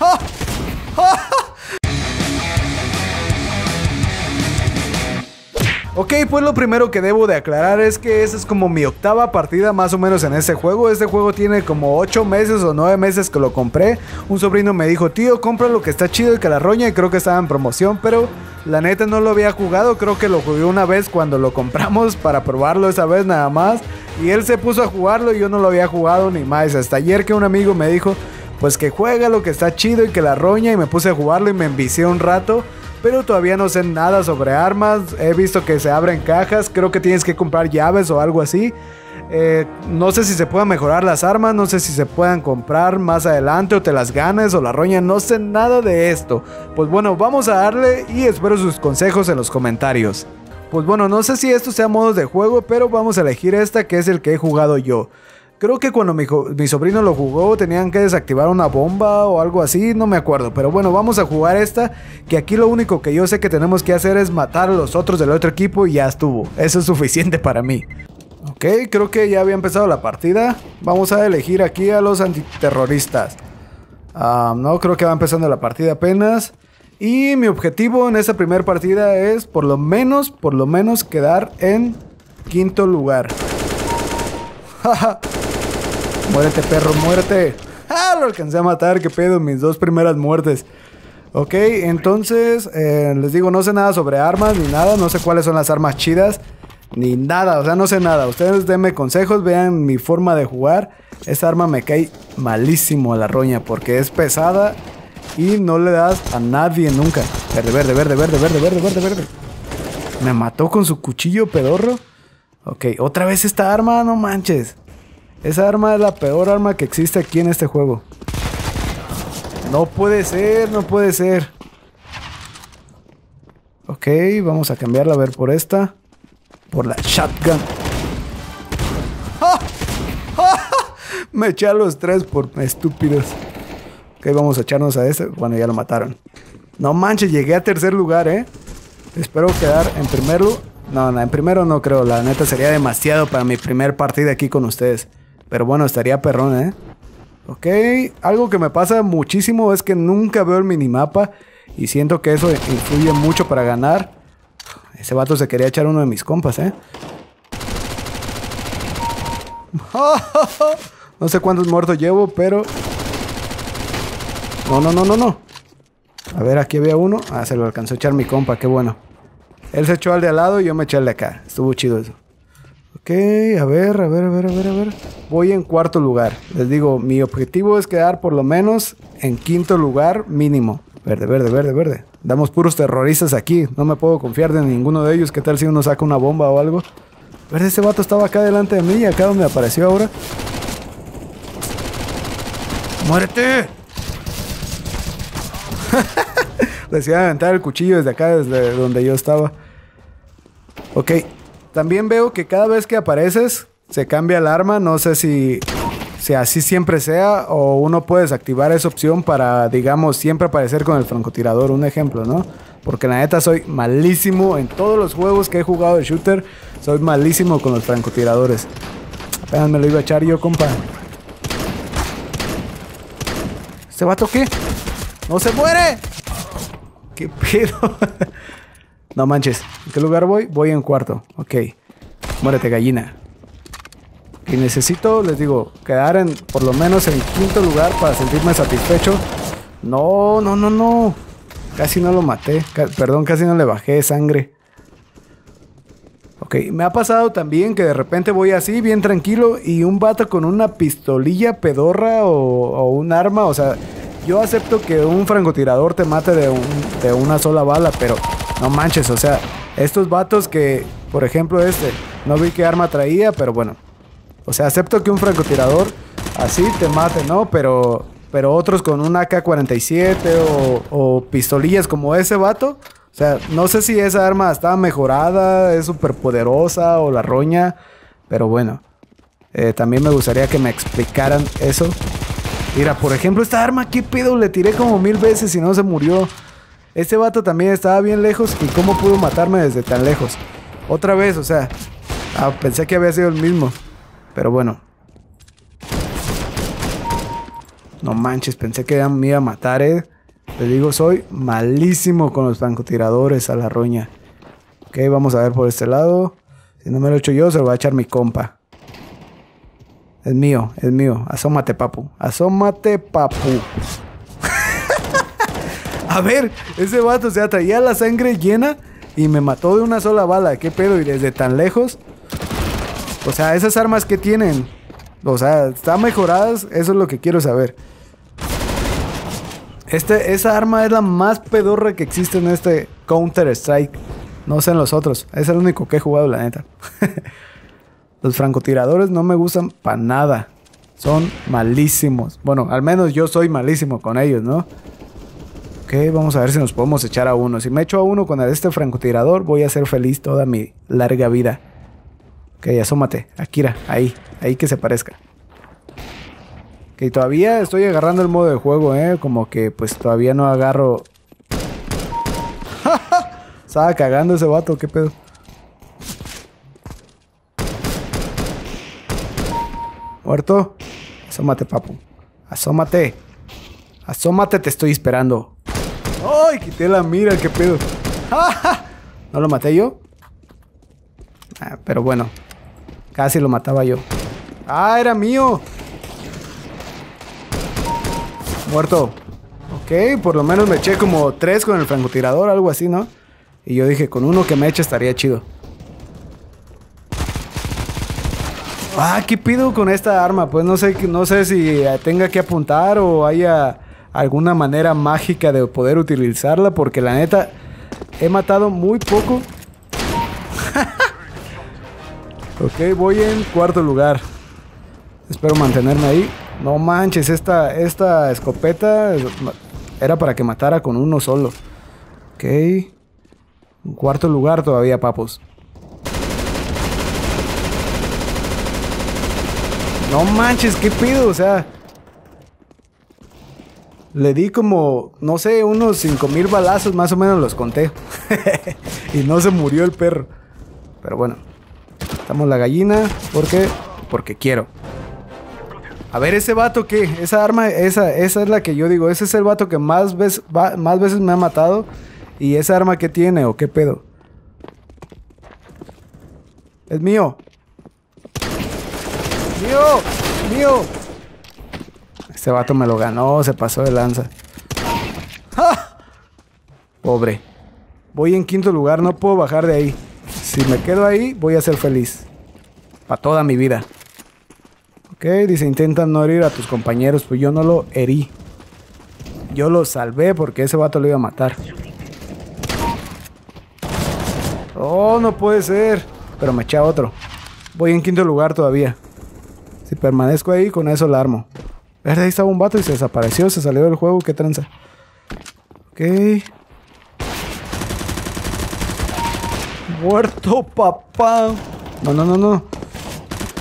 ¡Oh! ¡Oh! Ok, pues lo primero que debo de aclarar es que esa es como mi octava partida más o menos en este juego. Este juego tiene como 8 meses o 9 meses que lo compré. Un sobrino me dijo, tío, cómpralo que está chido y que la roña, y creo que estaba en promoción, pero la neta no lo había jugado. Creo que lo jugué una vez cuando lo compramos para probarlo esa vez nada más, y él se puso a jugarlo y yo no lo había jugado ni más. Hasta ayer que un amigo me dijo, pues que juégalo que está chido y que la roña, y me puse a jugarlo y me envicié un rato. Pero todavía no sé nada sobre armas. He visto que se abren cajas. Creo que tienes que comprar llaves o algo así. No sé si se puedan mejorar las armas. No sé si se puedan comprar más adelante o te las ganes o la roña. No sé nada de esto. Pues bueno, vamos a darle y espero sus consejos en los comentarios. Pues bueno, no sé si esto sea modos de juego, pero vamos a elegir esta que es el que he jugado yo. Creo que cuando mi sobrino lo jugó tenían que desactivar una bomba o algo así, no me acuerdo. Pero bueno, vamos a jugar esta, que aquí lo único que yo sé que tenemos que hacer es matar a los otros del otro equipo y ya estuvo. Eso es suficiente para mí. Ok, creo que ya había empezado la partida. Vamos a elegir aquí a los antiterroristas. No, creo que va empezando la partida apenas. Y mi objetivo en esta primera partida es por lo menos quedar en quinto lugar. Jaja. Muérete, perro, muérete. Ah, lo alcancé a matar, qué pedo, mis dos primeras muertes. Ok, entonces les digo, no sé nada sobre armas ni nada, no sé cuáles son las armas chidas ni nada, o sea, no sé nada. Ustedes denme consejos, vean mi forma de jugar. Esta arma me cae malísimo a la roña porque es pesada y no le das a nadie nunca. Verde, verde, verde, verde, verde, verde, verde, verde. Me mató con su cuchillo pedorro. Ok, otra vez esta arma, no manches. Esa arma es la peor arma que existe aquí en este juego. No puede ser, no puede ser. Ok, vamos a cambiarla, a ver, por esta. Por la shotgun. ¡Oh! ¡Oh! Me eché a los tres por estúpidos. Ok, vamos a echarnos a este. Bueno, ya lo mataron. No manches, llegué a tercer lugar, Espero quedar en primer lugar. No, en primero no creo. La neta sería demasiado para mi primer partida aquí con ustedes. Pero bueno, estaría perrón, Ok, algo que me pasa muchísimo es que nunca veo el minimapa. Y siento que eso influye mucho para ganar. Ese vato se quería echar uno de mis compas, No sé cuántos muertos llevo, pero... No. A ver, aquí había uno. Ah, se lo alcanzó a echar mi compa, qué bueno. Él se echó al de al lado y yo me eché al de acá. Estuvo chido eso. Ok, a ver. Voy en cuarto lugar. Les digo, mi objetivo es quedar por lo menos en quinto lugar mínimo. Verde, verde, verde, verde. Damos puros terroristas aquí. No me puedo confiar de ninguno de ellos. ¿Qué tal si uno saca una bomba o algo? Verde, ese vato estaba acá delante de mí y acá donde apareció ahora. ¡Muérete! Les iba a aventar el cuchillo desde acá, desde donde yo estaba. Ok. También veo que cada vez que apareces se cambia el arma. No sé si así siempre sea o uno puede desactivar esa opción para, digamos, siempre aparecer con el francotirador. Un ejemplo, ¿no? Porque la neta soy malísimo en todos los juegos que he jugado de shooter. Soy malísimo con los francotiradores. Apenas me lo iba a echar yo, compa. ¿Este vato qué? ¡No se muere! ¿Qué pedo? No manches. ¿En qué lugar voy? Voy en cuarto. Ok. Muérete, gallina. Y necesito, les digo, quedar en por lo menos en quinto lugar para sentirme satisfecho. No. Casi no lo maté. Perdón, casi no le bajé sangre. Ok. Me ha pasado también que de repente voy así, bien tranquilo, y un vato con una pistolilla pedorra o un arma, o sea... Yo acepto que un francotirador te mate de una sola bala, pero no manches, o sea, estos vatos que, por ejemplo, no vi qué arma traía, pero bueno. O sea, acepto que un francotirador así te mate, ¿no? Pero otros con un AK-47 o pistolillas como ese vato, o sea, no sé si esa arma está mejorada, es súper poderosa o la roña, pero bueno. También me gustaría que me explicaran eso. Mira, por ejemplo, esta arma, ¿qué pedo? Le tiré como 1000 veces y no se murió. Este vato también estaba bien lejos. ¿Y cómo pudo matarme desde tan lejos? Otra vez, o sea... pensé que había sido el mismo. Pero bueno. No manches, pensé que me iba a matar, eh. Les digo, soy malísimo con los francotiradores a la roña. Ok, vamos a ver por este lado. Si no me lo echo yo, se lo va a echar mi compa. Es mío, es mío. Asómate, papu. Asómate, papu. A ver, ese vato, o sea, traía la sangre llena y me mató de una sola bala. ¿Qué pedo? Y desde tan lejos. O sea, esas armas que tienen, o sea, ¿están mejoradas? Eso es lo que quiero saber. Esa arma es la más pedorra que existe en este Counter-Strike. No sé en los otros. Es el único que he jugado, la neta. Los francotiradores no me gustan para nada. Son malísimos. Bueno, al menos yo soy malísimo con ellos, ¿no? Ok, vamos a ver si nos podemos echar a uno. Si me echo a uno con este francotirador, voy a ser feliz toda mi larga vida. Ok, asómate, Akira, ahí, ahí que se parezca. Ok, todavía estoy agarrando el modo de juego, como que pues todavía no agarro. Estaba cagando ese vato, qué pedo. ¿Muerto? Asómate, papu. Asómate. Asómate, te estoy esperando. ¡Ay, quité la mira, qué pedo! ¿No lo maté yo? Ah, pero bueno. Casi lo mataba yo. ¡Ah, era mío! Muerto. Ok, por lo menos me eché como 3 con el francotirador, algo así, ¿no? Y yo dije, con uno que me eche estaría chido. Ah, ¿qué pido con esta arma? Pues no sé si tenga que apuntar o haya alguna manera mágica de poder utilizarla, porque la neta he matado muy poco. Ok, voy en cuarto lugar. Espero mantenerme ahí. No manches, esta escopeta era para que matara con uno solo. Ok. En cuarto lugar todavía, papos. No manches, ¿qué pido? O sea, le di como, no sé, unos 5000 balazos, más o menos los conté. Y no se murió el perro. Pero bueno, estamos la gallina, porque quiero. A ver, ese vato que, esa arma, esa es la que yo digo, ese es el vato que más veces me ha matado. ¿Y esa arma que tiene o qué pedo? Es mío. ¡Mío! ¡Mío! Este vato me lo ganó, se pasó de lanza. ¡Ah! Pobre. Voy en quinto lugar, no puedo bajar de ahí. Si me quedo ahí, voy a ser feliz. Para toda mi vida. Ok, dice, intenta no herir a tus compañeros. Pues yo no lo herí. Yo lo salvé porque ese vato lo iba a matar. Oh, no puede ser. Pero me eché a otro. Voy en quinto lugar todavía. Si permanezco ahí, con eso la armo. Ahí estaba un vato y se desapareció. Se salió del juego, qué tranza. Ok. Muerto, papá. No, no, no, no.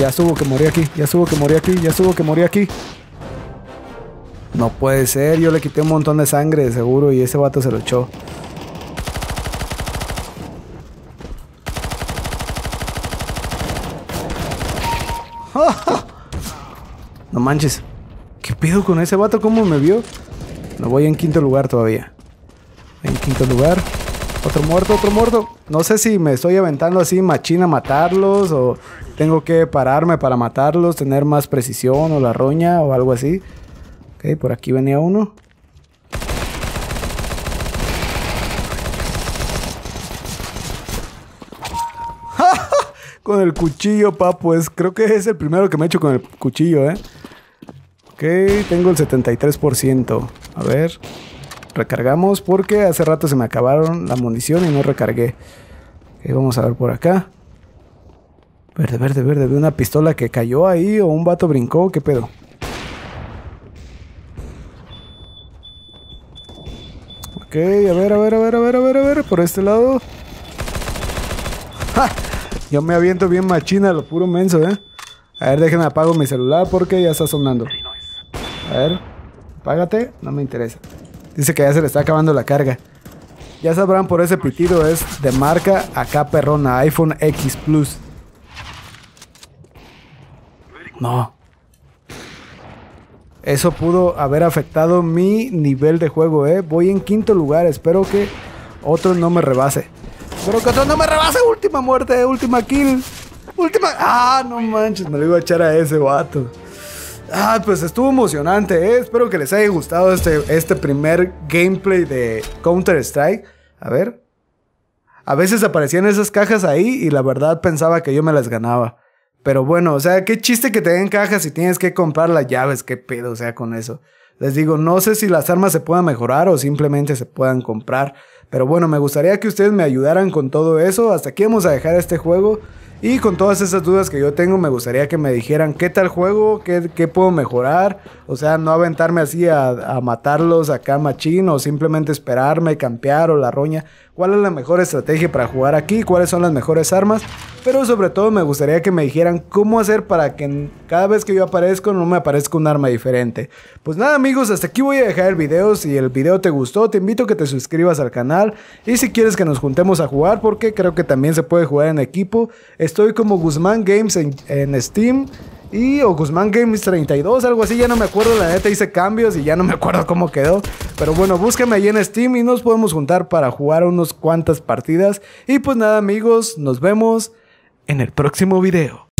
Ya subo que morí aquí. Ya subo que morí aquí. Ya subo que morí aquí. No puede ser. Yo le quité un montón de sangre, seguro. Y ese vato se lo echó. No manches. ¿Qué pedo con ese vato? ¿Cómo me vio? No, voy en quinto lugar todavía. En quinto lugar. Otro muerto, otro muerto. No sé si me estoy aventando así machina a matarlos o tengo que pararme para matarlos, tener más precisión o la roña o algo así. Ok, por aquí venía uno. Con el cuchillo, papu. Creo que es el primero que me he hecho con el cuchillo, ¿eh? Ok, tengo el 73%. A ver. Recargamos porque hace rato se me acabaron la munición y no recargué. Ok, vamos a ver por acá. Verde, verde, verde. ¿Ve una pistola que cayó ahí o un vato brincó? ¿Qué pedo? Ok, a ver, a ver, a ver, a ver, a ver, a ver. Por este lado. ¡Ja! Yo me aviento bien machina, lo puro menso, ¿eh? A ver, déjenme apago mi celular porque ya está sonando. A ver, apágate, no me interesa. Dice que ya se le está acabando la carga. Ya sabrán por ese pitido, es de marca acá perrona, iPhone X Plus. No. Eso pudo haber afectado mi nivel de juego, ¿eh? Voy en quinto lugar, espero que otro no me rebase. Espero que otro no me rebase. Última muerte, última kill. Última... Ah, no manches, me lo iba a echar a ese vato. Ah, pues estuvo emocionante, ¿eh? Espero que les haya gustado este primer gameplay de Counter-Strike. A ver. A veces aparecían esas cajas ahí y la verdad pensaba que yo me las ganaba. Pero bueno, o sea, qué chiste que te den cajas y tienes que comprar las llaves. Qué pedo, o sea, con eso. Les digo, no sé si las armas se puedan mejorar o simplemente se puedan comprar. Pero bueno, me gustaría que ustedes me ayudaran con todo eso. Hasta aquí vamos a dejar este juego. Y con todas esas dudas que yo tengo, me gustaría que me dijeran qué tal juego, qué puedo mejorar. O sea, no aventarme así a matarlos acá machín, o simplemente esperarme, campear o la roña. ¿Cuál es la mejor estrategia para jugar aquí? ¿Cuáles son las mejores armas? Pero sobre todo me gustaría que me dijeran cómo hacer para que cada vez que yo aparezco no me aparezca un arma diferente. Pues nada amigos, hasta aquí voy a dejar el video. Si el video te gustó, te invito a que te suscribas al canal. Y si quieres que nos juntemos a jugar, porque creo que también se puede jugar en equipo. Estoy como Guzmán Games en Steam o Guzmán Games 32, algo así, ya no me acuerdo, la neta hice cambios y ya no me acuerdo cómo quedó. Pero bueno, búscame ahí en Steam y nos podemos juntar para jugar unas cuantas partidas. Y pues nada amigos, nos vemos en el próximo video.